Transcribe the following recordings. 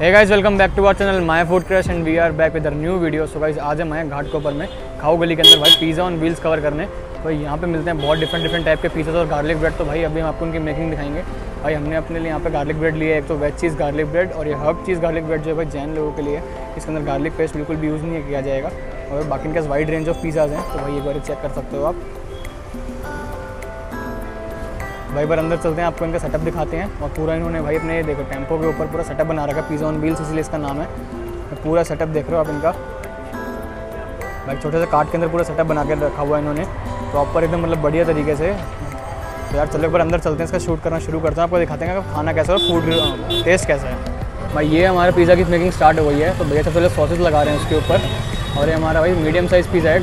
Hey guys, welcome back to our channel my food crush and we are back with a new video. So guys, आज हम आए घाटकोपर में खाओ गली के अंदर भाई पिज़्ज़ा ऑन व्हील्स कवर करने। तो यहाँ पे मिलते हैं बहुत डिफरेंट टाइप के पिज़्ज़ा और गार्लिक ब्रेड। तो भाई अभी हम आपको उनकी मेकिंग दिखाएंगे। भाई हमने अपने लिए यहाँ पे गार्लिक ब्रेड लिया है, एक तो वेज चीज़ गार्लिक ब्रेड और ये हर्ब चीज़ गार्लिक ब्रेड जो है भाई जैन लोगों के लिए। इसके अंदर गार्लिक पेस्ट बिल्कुल भी यूज़ नहीं किया जाएगा और बाकी इनका वाइड रेंज ऑफ पिज़्ज़ाज़ हैं। तो भाई एक बार चेक कर सकते हो आप। भाई बार अंदर चलते हैं, आपको इनका सेटअप दिखाते हैं। और पूरा इन्होंने भाई अपने देखो टेम्पो के ऊपर पूरा सेटअप बना रखा है, पिज़्ज़ा ऑन व्हील्स इसलिए इसका नाम है। तो पूरा सेटअप देख रहे हो आप इनका। भाई छोटे से कार्ट के अंदर पूरा सेटअप बना के रखा हुआ है इन्होंने प्रॉपर एकदम, मतलब बढ़िया तरीके से। तो यार चलो एक बार अंदर चलते हैं, इसका शूट करना शुरू करते हैं, आपको दिखाते हैं खाना कैसा है, फूड टेस्ट कैसा है। भाई ये हमारे पिज़्ज़ा की मेकिंग स्टार्ट हो गई है। तो भैया सबसे पहले सॉसेज लगा रहे हैं उसके ऊपर। और ये हमारा भाई मीडियम साइज़ पिज़्ज़ा है।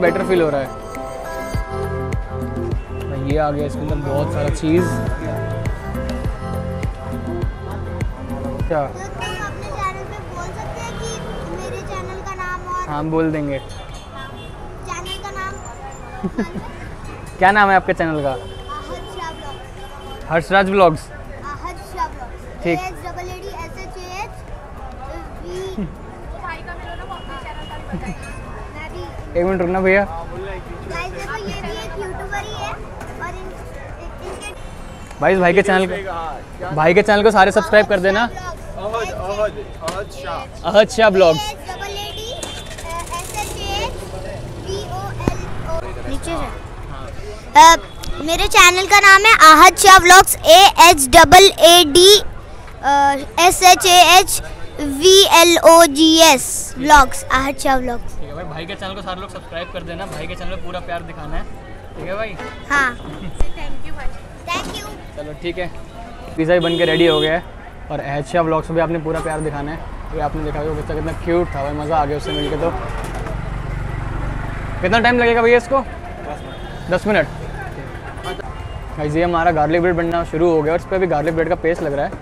बेटर फील हो रहा है। ये आ गया इसके अंदर बहुत सारा चीज। क्या अपने चैनल पे बोल सकते हैं कि मेरे चैनल का नाम? और हम बोल देंगे चैनल का नाम। क्या नाम है आपके चैनल का? हर्षराज व्लॉग्स। ठीक। एक मिनट रुकना भैया। गाइस देखो, ये भी एक यूट्यूबर ही है और इनके भाई के चैनल को सारे सब्सक्राइब कर देना। आहद शाह ब्लॉग्स। मेरे चैनल का नाम है Ahad Shah vlogs, AHADSHAHVLOGS vlogs, Ahad Shah vlogs. ठीक है भाई, भाई के चैनल को सारे लोग सब्सक्राइब कर देना। भाई के चैनल पे पूरा प्यार दिखाना है, ठीक है भाई? हाँ। थैंक यू भाई, थैंक यू। चलो ठीक है, पिज़्ज़ा भी बन के रेडी हो गया है और आहद शाह व्लॉग्स में भी आपने पूरा प्यार दिखाना है। तो आपने देखा बच्चा कितना क्यूट था भाई, मज़ा आ गया उससे मिलकर। तो कितना टाइम लगेगा भैया इसको? 10 मिनट। भाई जी हमारा गार्लिक ब्रेड बनना शुरू हो गया और इस पर भी गार्लिक ब्रेड का पेस्ट लग रहा है।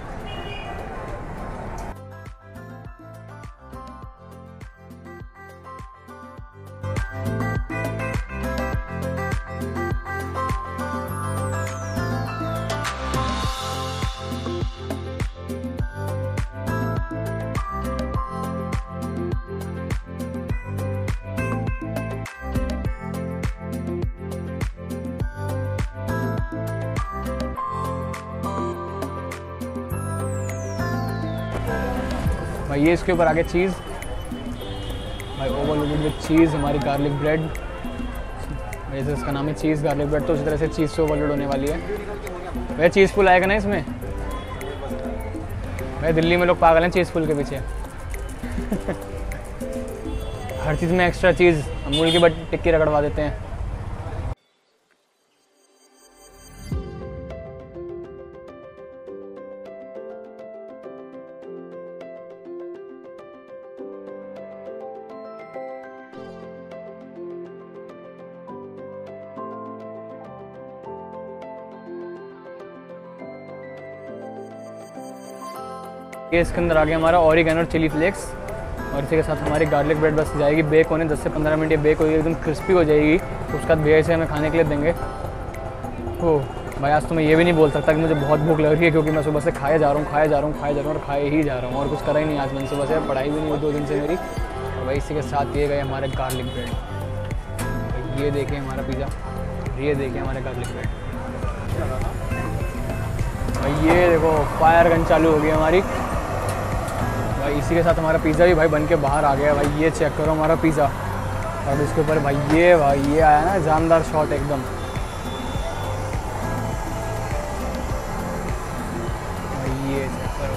भाई। ये इसके ऊपर आगे चीज़ भाई, ओवरलोडेड विद चीज़ हमारी गार्लिक ब्रेड, वैसे इसका नाम है चीज़ गार्लिक ब्रेड, तो उसी तरह से चीज़ से ओवरलोड होने वाली है। भाई चीज़ फुल आएगा ना इसमें, भाई दिल्ली में लोग पागल हैं चीज़ फुल के पीछे। हर चीज़ में एक्स्ट्रा चीज़, अमूल की बट टिक्की रगड़वा देते हैं। इसके अंदर आ गया हमारा ऑरिगैनो और चिली फ्लेक्स, और इसी के साथ हमारी गार्लिक ब्रेड बस जाएगी बेक होने, 10 से 15 मिनट ये बेक होगी, एकदम क्रिस्पी हो जाएगी। तो उसके बाद भैया इसे हमें खाने के लिए देंगे। तो भाई आज तो मैं ये भी नहीं बोल सकता कि मुझे बहुत भूख लग रही है, क्योंकि मैं सुबह से खाए जा रहा हूँ और खाए ही जा रहा हूँ, और कुछ करा ही नहीं आज मैंने सुबह से, पढ़ाई भी नहीं हुई 2 दिन से मेरी। और भाई इसी के साथ ये गए हमारे गार्लिक ब्रेड, ये देखें हमारा पिज़्ज़ा, ये देखें हमारे गार्लिक ब्रेड भाई, ये देखो फायर गन चालू हो गई हमारी भाई। इसी के साथ हमारा पिज़्ज़ा भी भाई बन के बाहर आ गया भाई, ये चेक करो हमारा पिज़्ज़ा। और इसके ऊपर भाई ये आया ना जानदार शॉट एकदम, भाई ये चेक करो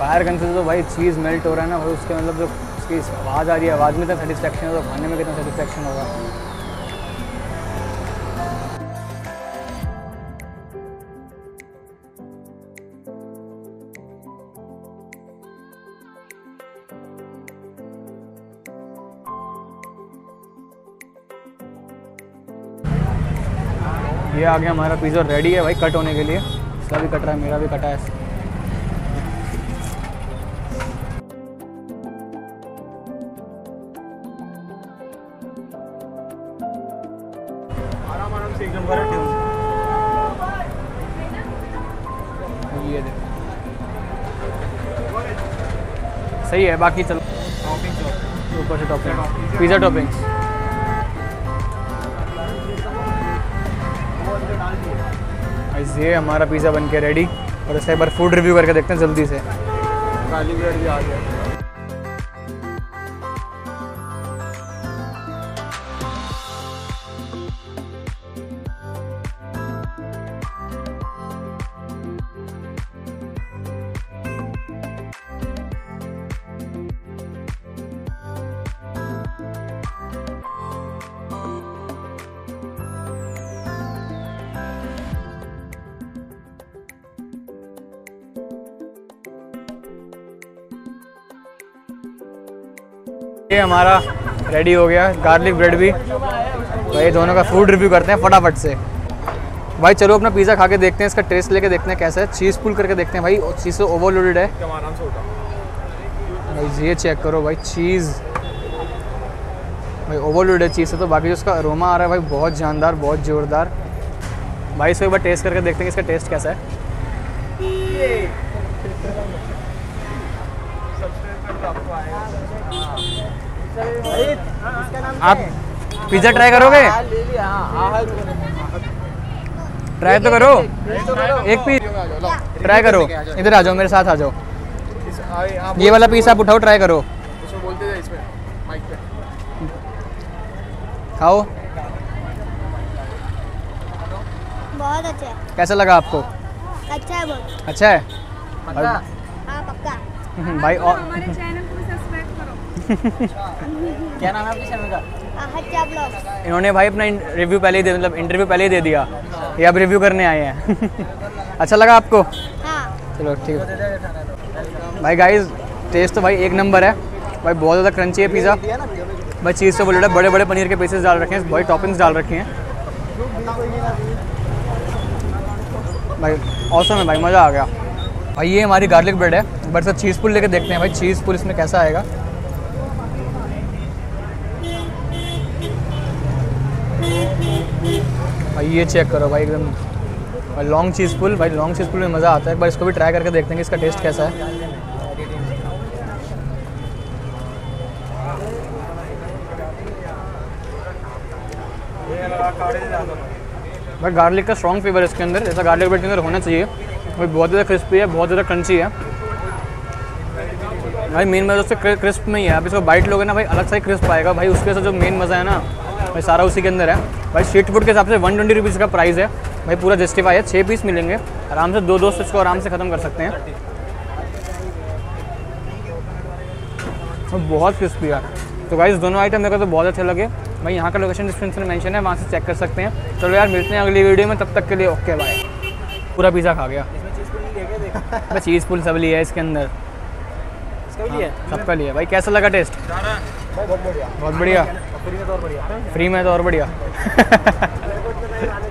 फायर गन से। तो भाई चीज़ मेल्ट हो रहा है ना भाई, उसके मतलब जो उसकी आवाज़ आ रही है, आवाज़ में तो सेटिस्फेक्शन होगा, खाने में कितना सेटिस्फेक्शन होगा। ये आ गया हमारा पिज़्ज़ा, रेडी है भाई कट होने के लिए, इसका भी कट रहा है, मेरा भी कटा है। ये देखो सही है, बाकी चलो ऊपर से टॉपिंग पिज़्ज़ा टॉपिंग्स। ये हमारा पिज़्ज़ा बन के रेडी, और इससे एक बार फूड रिव्यू करके देखते हैं जल्दी से। गार्लिक ब्रेड भी आ गया। ये हमारा रेडी हो गया गार्लिक ब्रेड भी भाई, दोनों का फूड रिव्यू करते हैं फटाफट से भाई। चलो अपना पिज़्ज़ा खा के देखते हैं, इसका टेस्ट लेके देखते हैं कैसा है, चीज़ पुल करके देखते हैं भाई। और चीज़ से ओवरलोडेड है भाई, ये चेक करो भाई चीज़ भाई ओवरलोडेड है चीज़ से। तो बाकी जो उसका अरोमा आ रहा है भाई बहुत जानदार, बहुत ज़ोरदार भाई। इसको एक बार टेस्ट करके देखते हैं इसका टेस्ट कैसा है। आप पिज़्ज़ा ट्राई करोगे? ट्राई तो करो, एक पीस ट्राई करो। इधर आ जाओ मेरे साथ, आ जाओ, ये वाला पीस आप उठाओ, ट्राई करो, खाओ। बहुत अच्छा है। कैसा लगा आपको? अच्छा है, बहुत अच्छा है भाई। और क्या नाम है आपके चैनल का? हच्चा ब्लॉग्स। इन्होंने भाई अपना रिव्यू पहले ही दे, मतलब इंटरव्यू पहले ही दे दिया, ये अब रिव्यू करने आए हैं। अच्छा लगा आपको? हाँ। चलो ठीक है भाई। गाइस टेस्ट तो भाई एक नंबर है भाई, बहुत ज़्यादा क्रंची है पिज़्ज़ा भाई। चीज़ तो बोले बड़े बड़े पनीर के पीसेस डाल रखे हैं भाई, टॉपिंग्स डाल रखी हैं भाई। औसम है भाई, मज़ा आ गया भाई। ये हमारी गार्लिक ब्रेड है, बट सर चीज़ पुल लेके देखते हैं भाई, चीज़ पुल इसमें कैसा आएगा। भाई ये चेक करो भाई एकदम लॉन्ग चीज़ पुल भाई, लॉन्ग चीज़ पुल में मज़ा आता है। एक बार इसको भी ट्राई करके देखते हैं कि इसका टेस्ट कैसा है। भाई गार्लिक का स्ट्रॉन्ग फ्लेवर इसके अंदर, जैसा गार्लिक ब्रेड के अंदर होना चाहिए भाई। बहुत ज़्यादा क्रिस्पी है, बहुत ज़्यादा क्रंची है। भाई मेन मजा उससे क्रिस्प में ही है। आप इसको बाइट लोगे ना भाई अलग सा ही क्रिस्प आएगा भाई, उसके साथ जो मेन मज़ा है ना भाई सारा उसी के अंदर है भाई। स्ट्रीट फूड के हिसाब से 120 रुपीज़ का प्राइस है भाई, पूरा जस्टिफाई है। 6 पीस मिलेंगे आराम से, दो दोस्त इसको आराम से ख़त्म कर सकते हैं। तो बहुत क्रिस्पी है। तो भाई दोनों आइटम मेरे को तो बहुत अच्छे लगे भाई। यहाँ का लोकेशन डिस्क्रिप्शन में मेंशन है, वहाँ से चेक कर सकते हैं। चलो यार मिलते हैं अगली वीडियो में, तब तक के लिए ओके बाय। पूरा पिज़्ज़ा खा गया, बस चीज़ पुल सब लिया है इसके अंदर, सबका लिया भाई। कैसा लगा टेस्ट? बहुत बढ़िया, फ्री में तो और बढ़िया।